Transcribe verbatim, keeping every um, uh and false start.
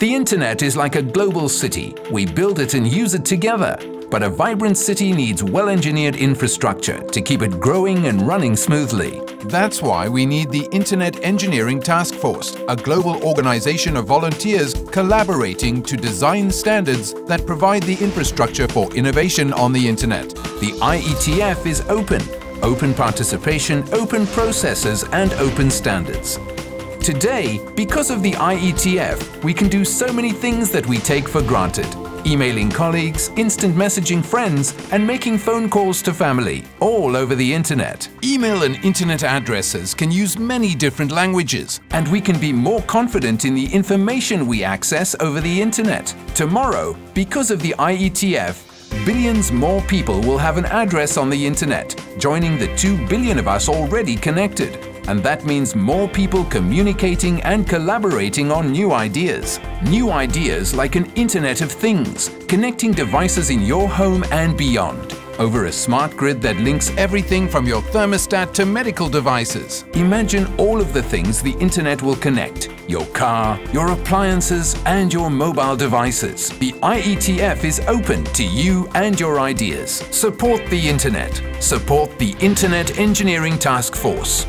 The internet is like a global city. We build it and use it together. But a vibrant city needs well-engineered infrastructure to keep it growing and running smoothly. That's why we need the Internet Engineering Task Force, a global organization of volunteers collaborating to design standards that provide the infrastructure for innovation on the internet. The I E T F is open. Open participation, open processes, and open standards. Today, because of the I E T F, we can do so many things that we take for granted. Emailing colleagues, instant messaging friends, and making phone calls to family, all over the internet. Email and internet addresses can use many different languages, and we can be more confident in the information we access over the internet. Tomorrow, because of the I E T F, billions more people will have an address on the internet, joining the two billion of us already connected. And that means more people communicating and collaborating on new ideas. New ideas like an Internet of Things, connecting devices in your home and beyond, over a smart grid that links everything from your thermostat to medical devices. Imagine all of the things the internet will connect: your car, your appliances, and your mobile devices. The I E T F is open to you and your ideas. Support the internet. Support the Internet Engineering Task Force.